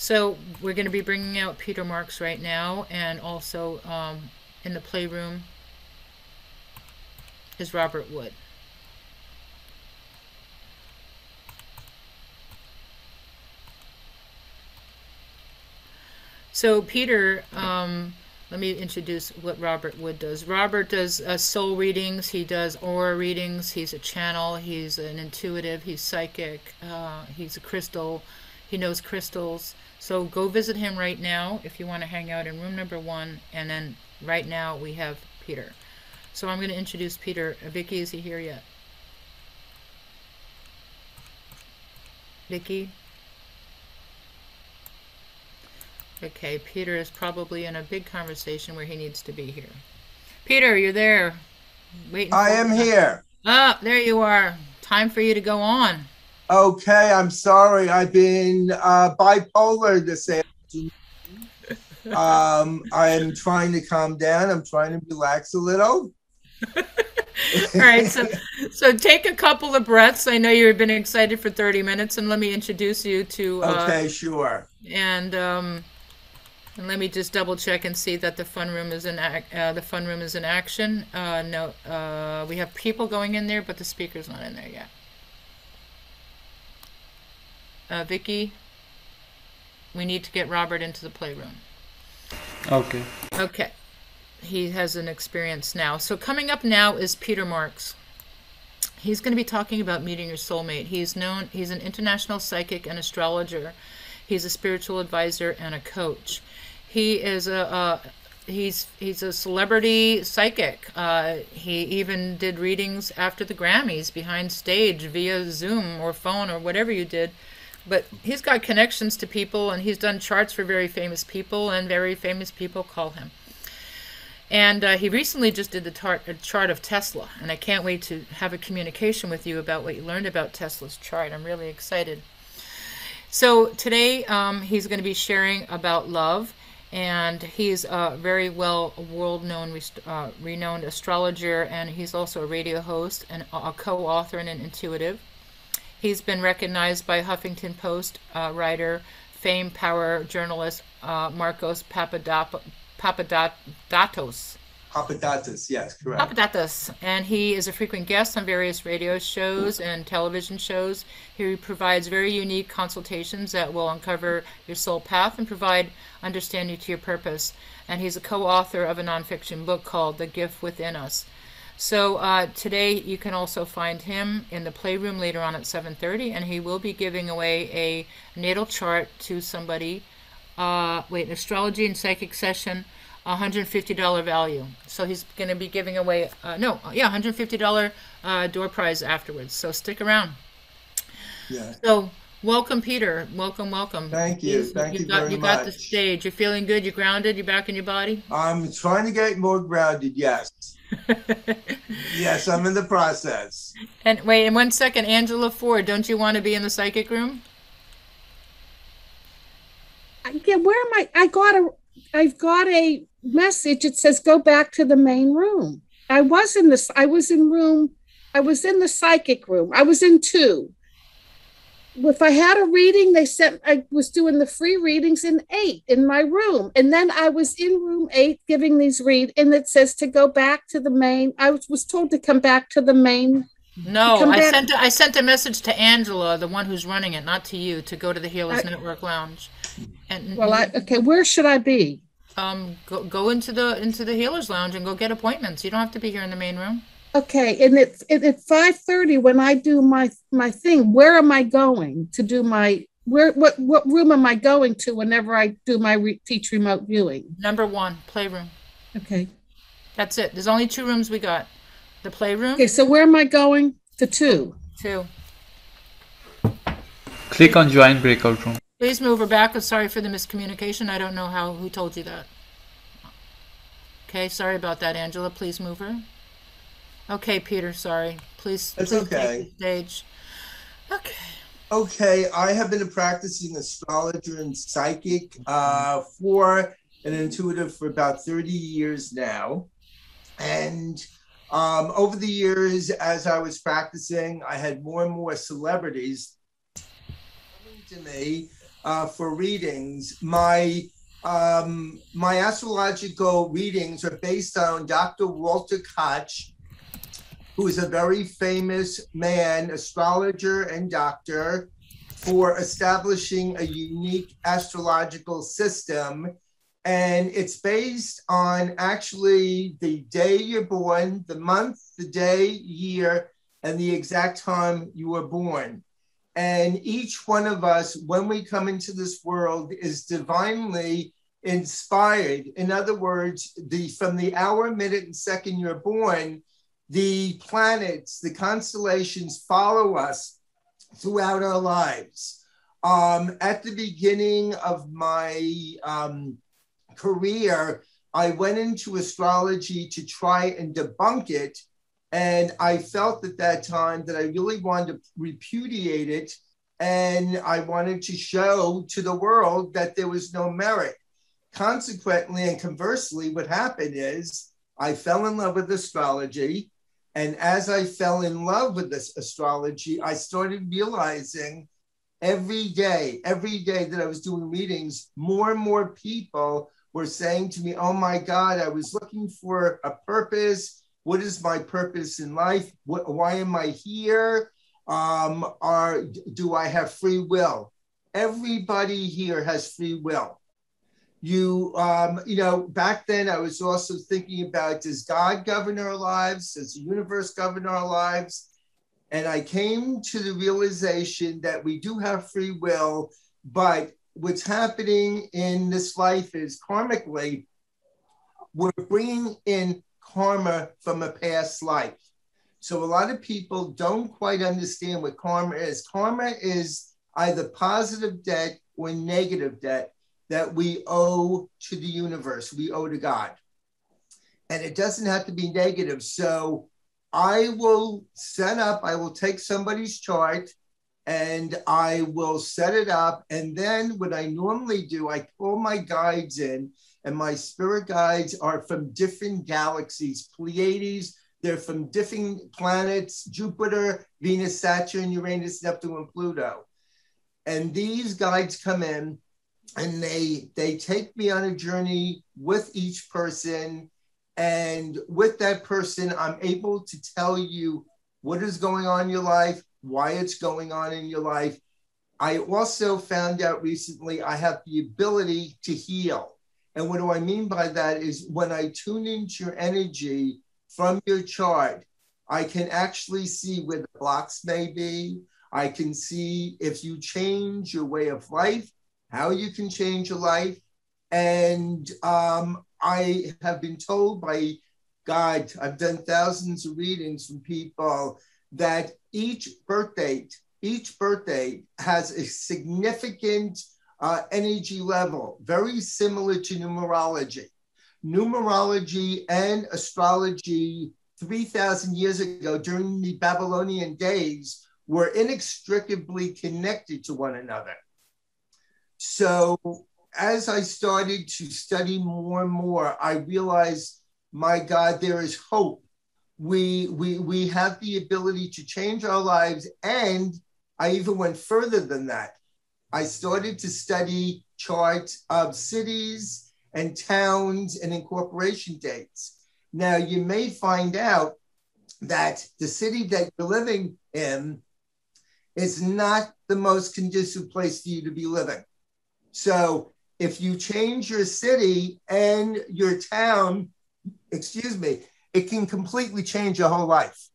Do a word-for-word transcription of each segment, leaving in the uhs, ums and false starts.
So we're going to be bringing out Peter Marks right now, and also um, in the playroom is Robert Wood. So Peter, um, let me introduce what Robert Wood does. Robert does uh, soul readings, he does aura readings, he's a channel, he's an intuitive, he's psychic, uh, he's a crystal, he knows crystals. So go visit him right now if you want to hang out in room number one, and then right now we have Peter. So I'm going to introduce Peter. Vicky, is he here yet? Vicky? Okay, Peter is probably in a big conversation where he needs to be here. Peter, you're there. Waiting. I am here. Ah, there you are. Time for you to go on. Okay, I'm sorry. I've been uh, bipolar this afternoon. um, I am trying to calm down. I'm trying to relax a little. All right, so, so take a couple of breaths. I know you've been excited for thirty minutes, and let me introduce you to... Uh, okay, sure. And... Um, And let me just double check and see that the fun room is in ac uh, the fun room is in action. Uh, no, uh, we have people going in there, but the speaker's not in there yet. Uh, Vicky, we need to get Robert into the playroom. Okay. Okay, he has an experience now. So coming up now is Peter Marks. He's going to be talking about meeting your soulmate. He's known. He's an international psychic and astrologer. He's a spiritual advisor and a coach. He is a uh, he's he's a celebrity psychic. Uh, he even did readings after the Grammys behind stage via Zoom or phone or whatever you did. But he's got connections to people, and he's done charts for very famous people, and very famous people call him. And uh, he recently just did the tar chart of Tesla, and I can't wait to have a communication with you about what you learned about Tesla's chart. I'm really excited. So today um, he's going to be sharing about love. And he's a very well world-known, uh, renowned astrologer, and he's also a radio host and a co-author and an intuitive. He's been recognized by Huffington Post uh, writer, fame, power journalist uh, Marcos Papadop Papadatos. Papadatos, yes, correct. Papadatos, and he is a frequent guest on various radio shows and television shows. He provides very unique consultations that will uncover your soul path and provide understanding to your purpose. And he's a co-author of a nonfiction book called The Gift Within Us. So uh, today you can also find him in the playroom later on at seven thirty, and he will be giving away a natal chart to somebody. Uh, wait, an astrology and psychic session. one hundred fifty dollar value. So he's going to be giving away, uh, no, yeah, one hundred fifty dollar uh, door prize afterwards. So stick around. Yeah. So welcome, Peter. Welcome, welcome. Thank you. He's, Thank you, you got, very you much. You got the stage. You're feeling good? You're grounded? You're back in your body? I'm trying to get more grounded, yes. Yes, I'm in the process. And wait, in one second, Angela Ford, don't you want to be in the psychic room? Yeah, where am I? I got a... I've got a message. It says, go back to the main room. I was in this, I was in room, I was in the psychic room. I was in two. If I had a reading, they sent, I was doing the free readings in eight in my room. And then I was in room eight giving these read, and it says to go back to the main. I was, was told to come back to the main. No, I back. sent, a, I sent a message to Angela, the one who's running it, not to you, to go to the Healers I, Network Lounge. And well, I, okay, where should I be? Um, go, go into the into the Healers Lounge and go get appointments. You don't have to be here in the main room. Okay, and it's it, at five thirty when I do my my thing. Where am I going to do my where? What what room am I going to whenever I do my re teach remote viewing? Number one, playroom. Okay, that's it. There's only two rooms we got. The playroom. Okay, so where am I going? The two. Two. Click on join breakout room. Please move her back. I'm sorry for the miscommunication. I don't know how who told you that. Okay, sorry about that, Angela. Please move her. Okay, Peter, sorry. Please, That's please okay. take the stage. Okay. Okay, I have been a practicing astrologer and psychic uh, for an intuitive for about thirty years now. And um, over the years, as I was practicing, I had more and more celebrities coming to me uh, for readings. My um, my astrological readings are based on Doctor Walter Koch, who is a very famous man, astrologer and doctor, for establishing a unique astrological system. And it's based on actually the day you're born, the month, the day, year, and the exact time you were born. And each one of us, when we come into this world, is divinely inspired. In other words, the from the hour, minute, and second you're born, the planets, the constellations follow us throughout our lives. Um, at the beginning of my um, career, I went into astrology to try and debunk it. And I felt at that time that I really wanted to repudiate it. And I wanted to show to the world that there was no merit. Consequently, and conversely, what happened is I fell in love with astrology. And as I fell in love with this astrology, I started realizing every day, every day that I was doing readings, more and more people were saying to me, oh my God, I was looking for a purpose. What is my purpose in life? What, why am I here? Um, are, do I have free will? Everybody here has free will. You, um, you know, back then I was also thinking about, does God govern our lives? Does the universe govern our lives? And I came to the realization that we do have free will, but what's happening in this life is karmically, we're bringing in karma from a past life. So a lot of people don't quite understand what karma is. Karma is either positive debt or negative debt that we owe to the universe, we owe to God. And it doesn't have to be negative. So I will set up, I will take somebody's chart and I will set it up. And then what I normally do, I call my guides in, and my spirit guides are from different galaxies, Pleiades, they're from different planets, Jupiter, Venus, Saturn, Uranus, Neptune, and Pluto. And these guides come in and they, they take me on a journey with each person. And with that person, I'm able to tell you what is going on in your life, why it's going on in your life. I also found out recently I have the ability to heal. And what do I mean by that is when I tune into your energy from your chart, I can actually see where the blocks may be. I can see if you change your way of life, how you can change your life. And um, I have been told by God, I've done thousands of readings from people, that each birth date, each birth date has a significant uh, energy level, very similar to numerology. Numerology and astrology three thousand years ago during the Babylonian days were inextricably connected to one another. So as I started to study more and more, I realized, my God, there is hope. We, we, we have the ability to change our lives. And I even went further than that. I started to study charts of cities and towns and incorporation dates. Now, you may find out that the city that you're living in is not the most conducive place for you to be living. So if you change your city and your town, excuse me, it can completely change your whole life.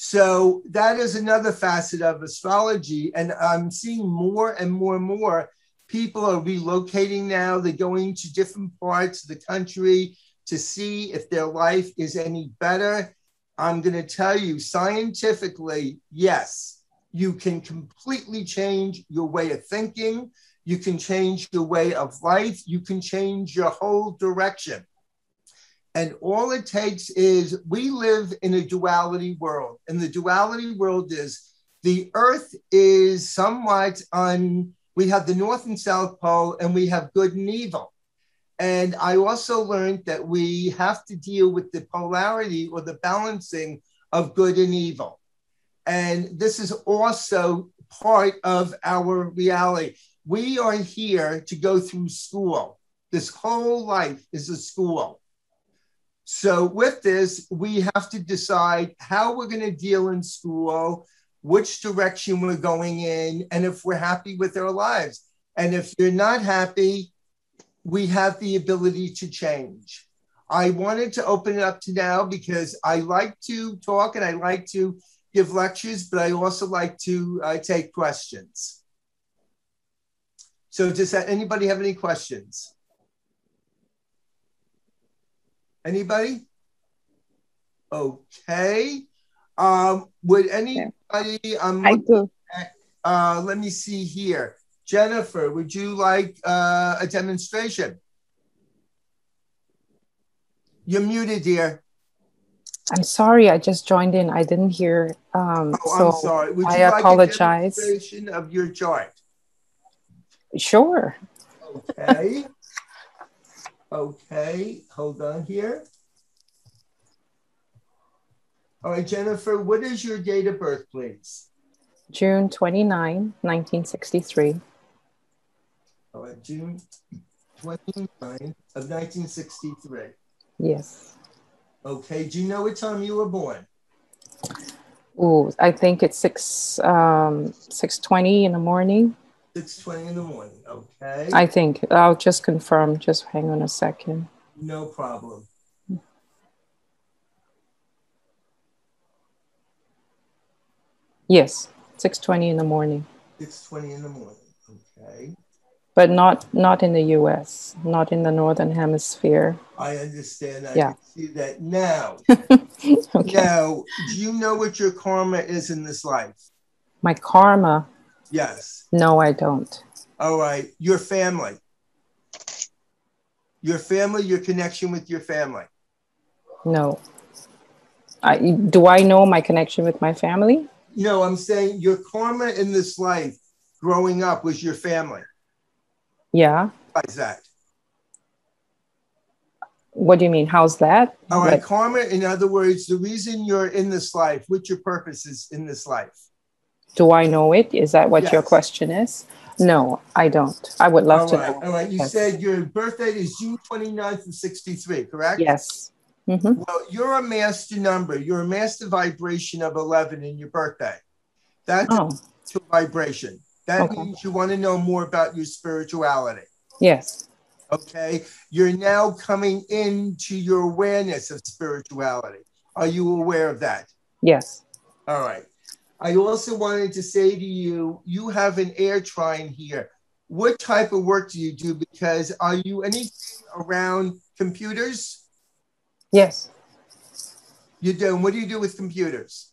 So that is another facet of astrology. And I'm seeing more and more and more people are relocating now. They're going to different parts of the country to see if their life is any better. I'm going to tell you scientifically, yes. You can completely change your way of thinking. You can change your way of life. You can change your whole direction. And all it takes is, we live in a duality world. And the duality world is, the earth is somewhat on, we have the North and South Pole, and we have good and evil. And I also learned that we have to deal with the polarity or the balancing of good and evil. And this is also part of our reality. We are here to go through school. This whole life is a school. So with this, we have to decide how we're going to deal in school, which direction we're going in, and if we're happy with our lives. And if you're not happy, we have the ability to change. I wanted to open it up to now because I like to talk and I like to give lectures, but I also like to uh, take questions. So does anybody have any questions? Anybody? Okay. Um, would anybody? Um, I do. At, uh, let me see here. Jennifer, would you like uh, a demonstration? You're muted, dear. I'm sorry, I just joined in. I didn't hear. Um, oh, so I'm sorry. Would you I like apologize. A demonstration of your chart? Sure. Okay. Okay. Hold on here. All right, Jennifer, what is your date of birth, please? June twenty-ninth, nineteen sixty-three. All right, June twenty-ninth of nineteen sixty-three. Yes. Okay, do you know what time you were born? Oh, I think it's six um, six twenty in the morning. Six twenty in the morning. Okay. I think I'll just confirm. Just hang on a second. No problem. Yes, six twenty in the morning. Six twenty in the morning. Okay. But not not in the U S, not in the Northern Hemisphere. I understand. I yeah. can see that now. Okay. Now, do you know what your karma is in this life? My karma? Yes. No, I don't. All right. Your family. Your family, your connection with your family. No. I, do I know my connection with my family? No, I'm saying your karma in this life growing up was your family. Yeah. How's that? What do you mean? How's that? All right, like, karma, in other words, the reason you're in this life, what your purpose is in this life. Do I know it? Is that what yes. your question is? No, I don't. I would love All to right. know. All right, you yes. said your birthday is June twenty-ninth of sixty-three, correct? Yes. Mm-hmm. Well, you're a master number. You're a master vibration of eleven in your birthday. That's oh. a vibration. That okay. means you want to know more about your spirituality. Yes. Okay. You're now coming into your awareness of spirituality. Are you aware of that? Yes. All right. I also wanted to say to you, you have an air trine here. What type of work do you do? Because are you anything around computers? Yes. You do. What do you do with computers?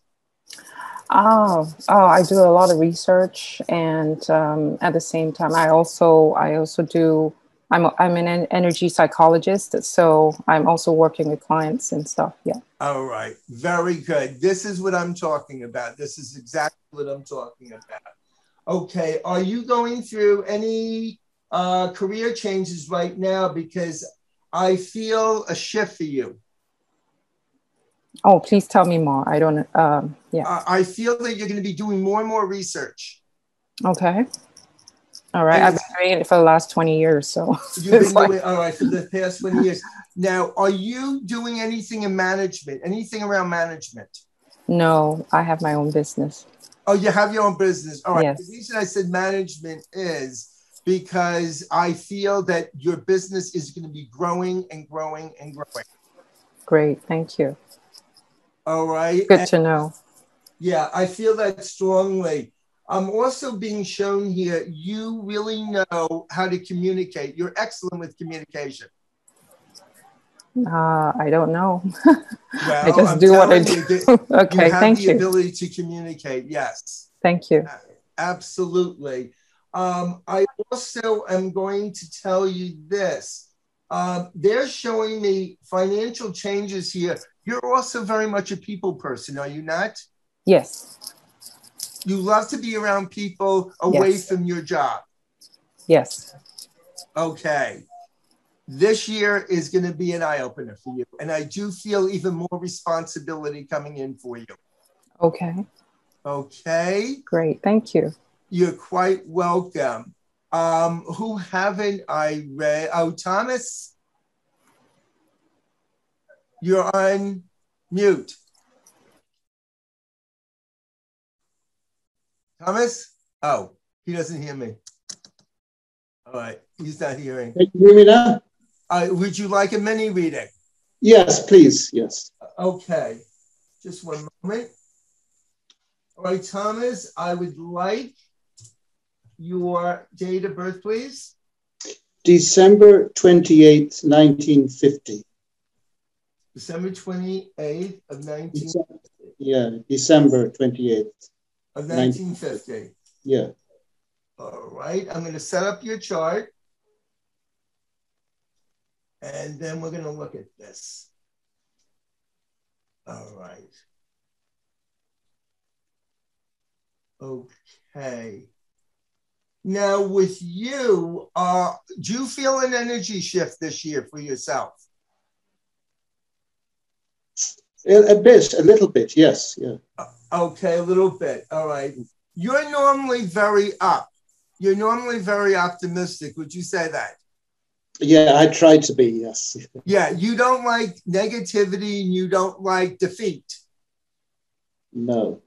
Oh, oh! I do a lot of research, and um, at the same time, I also I also do. I'm I'm an energy psychologist, so I'm also working with clients and stuff. Yeah. All right. Very good. This is what I'm talking about. This is exactly what I'm talking about. Okay. Are you going through any uh, career changes right now? Because I feel a shift for you. Oh, please tell me more. I don't, um, yeah. I feel that you're going to be doing more and more research. Okay. All right. And I've been doing it for the last twenty years, so. You've been like... doing it, all right, for the past twenty years. Now, are you doing anything in management, anything around management? No, I have my own business. Oh, you have your own business. All right. Yes. The reason I said management is because I feel that your business is going to be growing and growing and growing. Great. Thank you. All right. Good and, to know. Yeah, I feel that strongly. I'm also being shown here, you really know how to communicate. You're excellent with communication. Uh, I don't know. Well, I just I'm do what I do. You, okay, you have thank the you. The ability to communicate, yes. Thank you. Absolutely. Um, I also am going to tell you this. Uh, they're showing me financial changes here. You're also very much a people person, are you not? Yes. You love to be around people away yes. from your job. Yes. Okay. This year is going to be an eye-opener for you. And I do feel even more responsibility coming in for you. Okay. Okay. Great. Thank you. you're quite welcome. Um, who haven't I read? Oh, Thomas, you're on mute. Thomas? Oh, he doesn't hear me. All right, he's not hearing. Can you hear me now? Uh, would you like a mini reading? Yes, please, yes. Okay, just one moment. All right, Thomas, I would like your date of birth, please. December twenty-eighth, nineteen fifty. December twenty-eighth of nineteen fifty. Yeah, December twenty-eighth. Of nineteen fifty. Yeah. All right. I'm going to set up your chart. And then we're going to look at this. All right. Okay. Now with you, uh, do you feel an energy shift this year for yourself? A bit, a little bit, yes. Yeah. Okay, a little bit. All right. You're normally very up. You're normally very optimistic. Would you say that? Yeah, I try to be, yes. Yeah, you don't like negativity and you don't like defeat. No.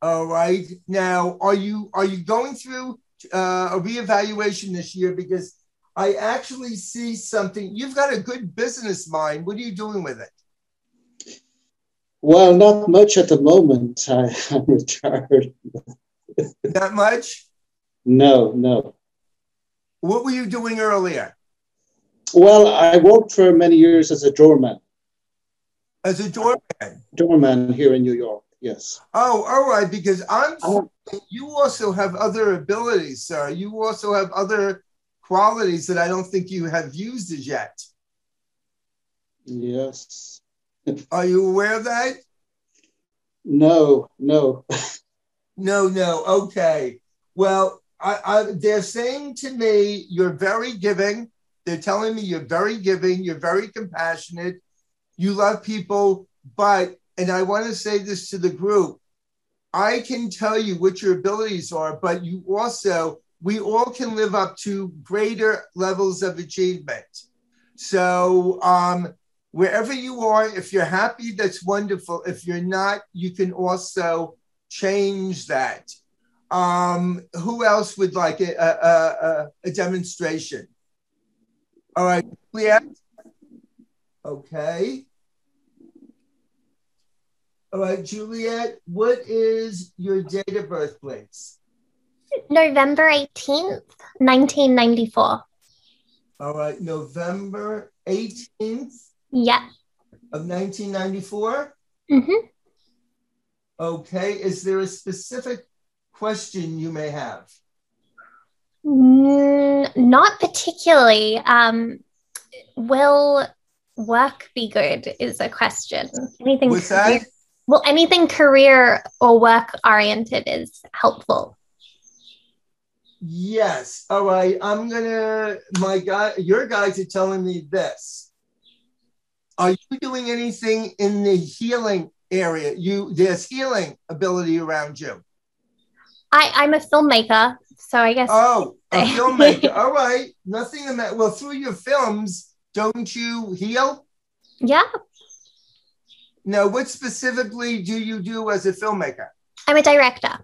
All right. Now, are you are you going through uh, a reevaluation this year? Because I actually see something. You've got a good business mind. What are you doing with it? Well, not much at the moment. I, I'm retired. Not much? No, no. What were you doing earlier? Well, I worked for many years as a doorman. As a doorman? Doorman here in New York, yes. Oh, all right, because I'm oh. you also have other abilities, sir. You also have other qualities that I don't think you have used as yet. Yes. Are you aware of that? No, no. no, no. Okay. Well, I, I, they're saying to me, you're very giving. They're telling me you're very giving. You're very compassionate. You love people. But, and I want to say this to the group, I can tell you what your abilities are, but you also, we all can live up to greater levels of achievement. So, um, wherever you are, if you're happy, that's wonderful. If you're not, you can also change that. Um, who else would like a, a, a, a demonstration? All right, Juliet. Okay. All right, Juliet, what is your date of birth, please? November eighteenth, nineteen ninety-four. All right, November eighteenth. Yeah. Of nineteen ninety-four? Mm-hmm. Okay. Is there a specific question you may have? Mm, not particularly. Um, will work be good is a question. Anything What's career, that? Well, anything career or work-oriented is helpful. Yes. All right. I'm going to, my guy, your guys are telling me this. Are you doing anything in the healing area? You There's healing ability around you. I, I'm a filmmaker, so I guess. Oh, a filmmaker. All right. Nothing in that. Well, through your films, don't you heal? Yeah. Now, what specifically do you do as a filmmaker? I'm a director.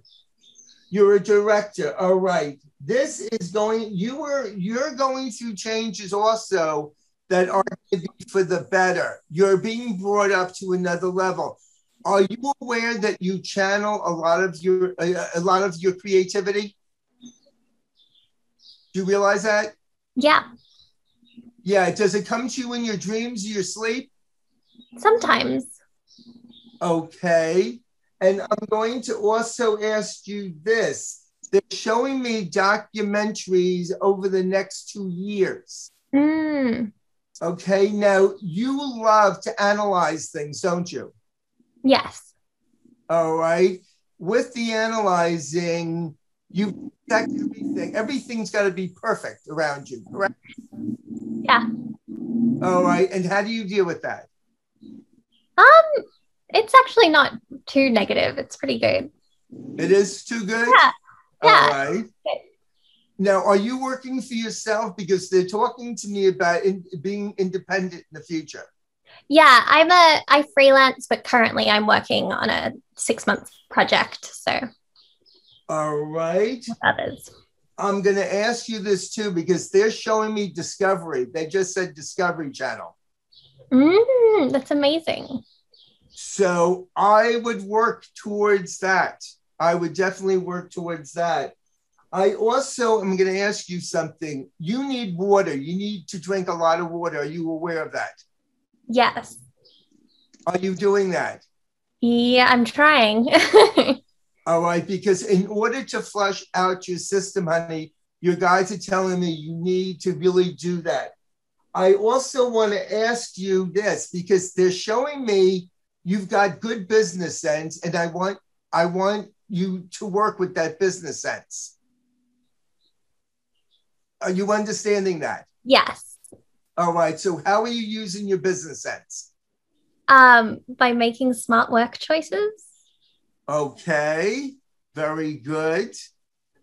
You're a director. All right. This is going, you were, you're going through changes also that are going to be for the better. You're being brought up to another level. Are you aware that you channel a lot of your uh, a lot of your creativity? Do you realize that? Yeah. Yeah. Does it come to you in your dreams, your sleep? Sometimes. Okay. And I'm going to also ask you this. They're showing me documentaries over the next two years. Mm. Okay, now you love to analyze things, don't you? Yes. All right. With the analyzing, you protect everything. Everything's got to be perfect around you, correct? Yeah. All right. And how do you deal with that? Um, it's actually not too negative. It's pretty good. It is too good? Yeah. Yeah. All right. Okay. Now, are you working for yourself? Because they're talking to me about in, being independent in the future. Yeah, I'm a, I freelance, but currently I'm working on a six month project. So. All right. With others. I'm going to ask you this too, because they're showing me Discovery. They just said Discovery Channel. Mm, that's amazing. So I would work towards that. I would definitely work towards that. I also am going to ask you something. You need water. You need to drink a lot of water. Are you aware of that? Yes. Are you doing that? Yeah, I'm trying. All right, because in order to flush out your system, honey, your guides are telling me you need to really do that. I also want to ask you this, because they're showing me you've got good business sense, and I want I want you to work with that business sense. Are you understanding that? Yes. All right, so how are you using your business sense? Um, by making smart work choices. Okay, very good.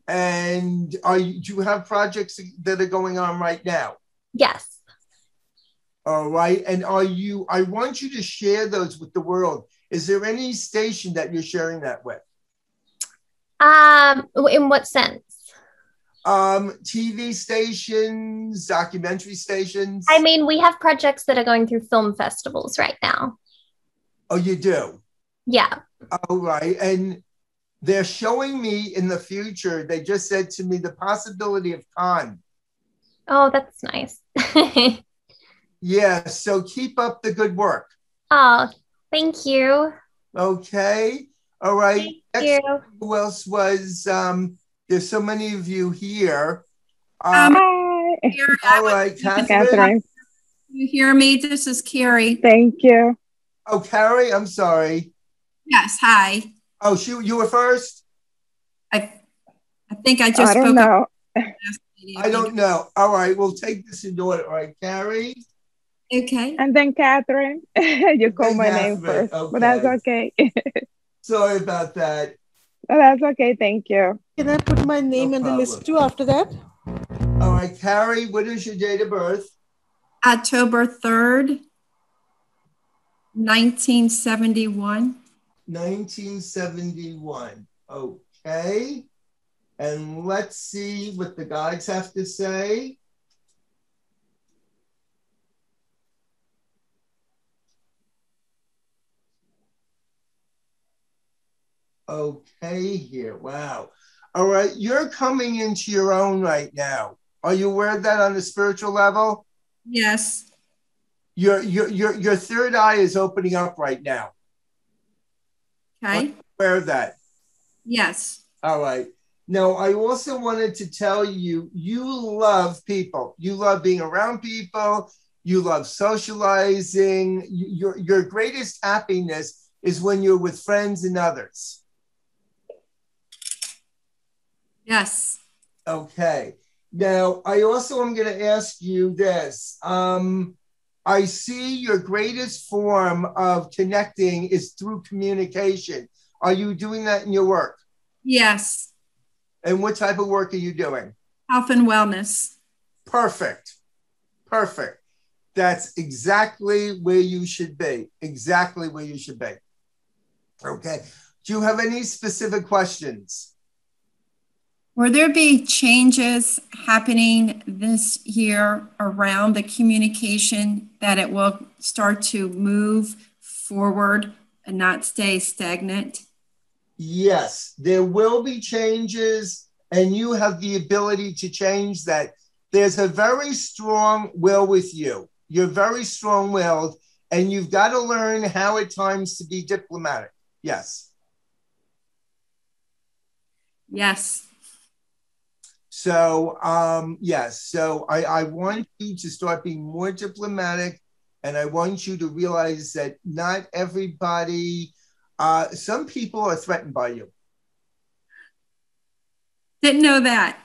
And are you, do you have projects that are going on right now? Yes. All right. And are you, I want you to share those with the world. Is there any station that you're sharing that with? Um, in what sense? Um, T V stations, documentary stations. I mean, we have projects that are going through film festivals right now. Oh, you do? Yeah. All right. And they're showing me in the future, they just said to me the possibility of Khan. Oh, that's nice. Yeah. So keep up the good work. Oh, thank you. Okay. All right. Thank Next, you. Who else was, um, there's so many of you here. Um, um, all right, Catherine. Catherine. You hear me? This is Carrie. Thank you. Oh, Carrie, I'm sorry. Yes, hi. Oh, she, you were first? I I think I just I don't spoke know. I don't know. All right, we'll take this in order. All right, Carrie? Okay. And then Catherine. You call my Catherine. name first, okay. But that's okay. Sorry about that. Oh, that's okay, thank you. Can I put my name no on problem. the list too after that? All right, Carrie, what is your date of birth? October third, nineteen seventy-one. nineteen seventy-one. Okay. And let's see what the guides have to say. Okay, here. Wow. All right. You're coming into your own right now. Are you aware of that on the spiritual level? Yes. Your, your, your, your third eye is opening up right now. Okay. Are you aware of that? Yes. All right. Now, I also wanted to tell you, you love people. You love being around people. You love socializing. Your, your greatest happiness is when you're with friends and others. Yes. Okay. Now, I also am going to ask you this. Um, I see your greatest form of connecting is through communication. Are you doing that in your work? Yes. And what type of work are you doing? Health and wellness. Perfect. Perfect. That's exactly where you should be. Exactly where you should be. Okay. Do you have any specific questions? Will there be changes happening this year around the communication that it will start to move forward and not stay stagnant? Yes, there will be changes, and you have the ability to change that. There's a very strong will with you. You're very strong-willed, and you've got to learn how at times to be diplomatic. Yes. Yes. So, um, yes, so I, I want you to start being more diplomatic, and I want you to realize that not everybody, uh, some people are threatened by you. Didn't know that.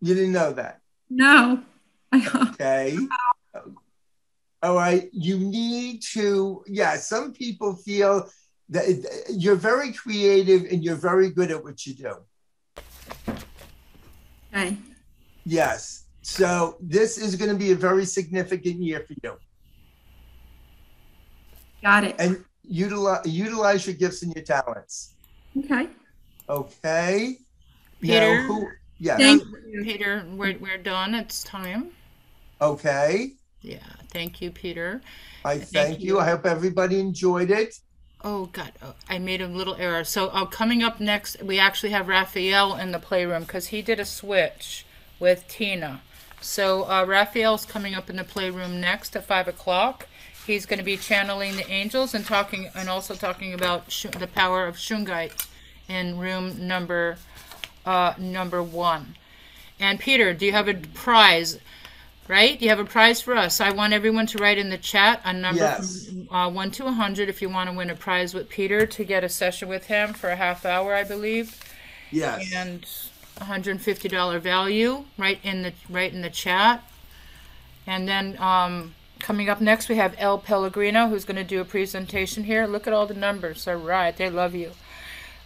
You didn't know that? No. Okay. All right. You need to, yeah, some people feel that you're very creative and you're very good at what you do. Hi. Yes. So this is going to be a very significant year for you. Got it. And utilize, utilize your gifts and your talents. Okay. Okay. Peter, now, who, yes. Thank you, Peter. We're, we're done. It's time. Okay. Yeah. Thank you, Peter. I thank, thank you. you. I hope everybody enjoyed it. Oh, God. Oh, I made a little error. So uh, coming up next, we actually have Raphael in the playroom because he did a switch with Tina. So uh, Raphael's coming up in the playroom next at five o'clock. He's going to be channeling the angels and talking, and also talking about sh the power of Shungite in room number uh, number one. And Peter, do you have a prize? Right, you have a prize for us. I want everyone to write in the chat a number yes. from uh, one to a hundred if you want to win a prize with Peter to get a session with him for a half hour, I believe. Yes. And one hundred fifty dollar value. Right in the right in the chat. And then. Um, Coming up next, we have El Pellegrino, who's going to do a presentation here. Look at all the numbers. All right, they love you.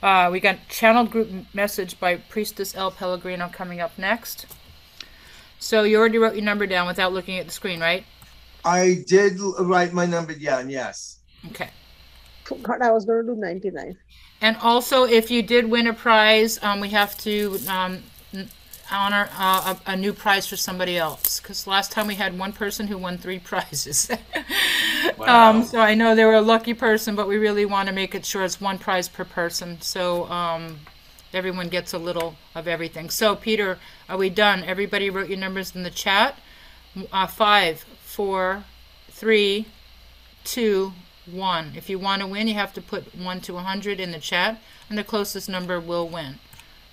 Uh, we got channeled group message by Priestess El Pellegrino coming up next. So you already wrote your number down without looking at the screen, right? I did write my number down, yes. Okay. God, I was going to do ninety-nine. And also, if you did win a prize, um, we have to... Um, honor uh, a, a new prize for somebody else, because last time we had one person who won three prizes. Wow. Um, so I know they were a lucky person, but we really want to make it sure it's one prize per person, so um, everyone gets a little of everything. So Peter, are we done? Everybody wrote your numbers in the chat. Uh, five, four, three, two, one. If you want to win, you have to put one to a hundred in the chat, and the closest number will win.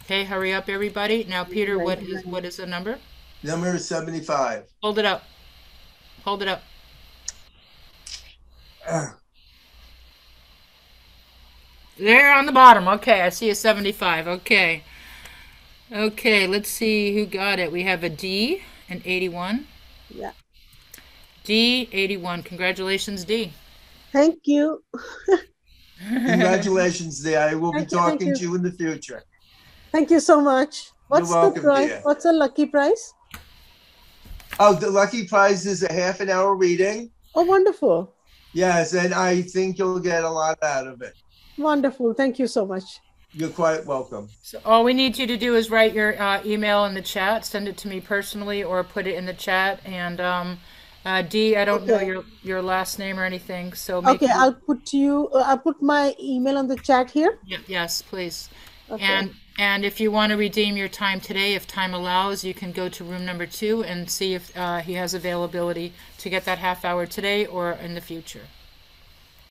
Okay, hurry up, everybody. Now, Peter, what is what is the number? Number is seventy-five. Hold it up. Hold it up. Uh. There on the bottom. Okay, I see a seventy-five. Okay. Okay, let's see who got it. We have a D, an eighty-one. Yeah. D, eighty-one. Congratulations, D. Thank you. Congratulations, D. I will thank be talking you, to you in the future. Thank you so much. What's welcome, the prize? Dear. What's a lucky prize? Oh, the lucky prize is a half an hour reading. Oh, wonderful. Yes, and I think you'll get a lot out of it. Wonderful. Thank you so much. You're quite welcome. So all we need you to do is write your uh, email in the chat, send it to me personally, or put it in the chat. And um, uh, Dee, I don't okay. know your your last name or anything, so make okay, it... I'll put you. Uh, I'll put my email on the chat here. Yeah, yes, please. Okay. And. And if you want to redeem your time today, if time allows, you can go to room number two and see if uh, he has availability to get that half hour today or in the future.